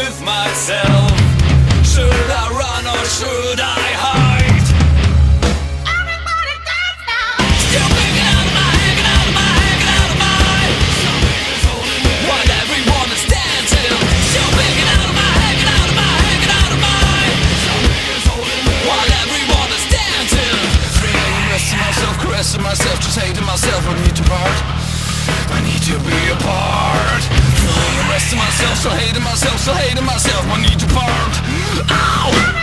with myself. Should I run or should I hide? Everybody dance now. Still picking out of my, hanging out of my, hanging out of my. Something is holding me while everyone is dancing. Still picking out of my, hanging out of my, hanging out of my. Something is holding me while everyone is dancing. Feeling the rest of myself, caressing myself, just hating myself. I need to part. I need to be apart. Feeling the rest of myself, still hating myself, still hating myself. I need to part. Ow!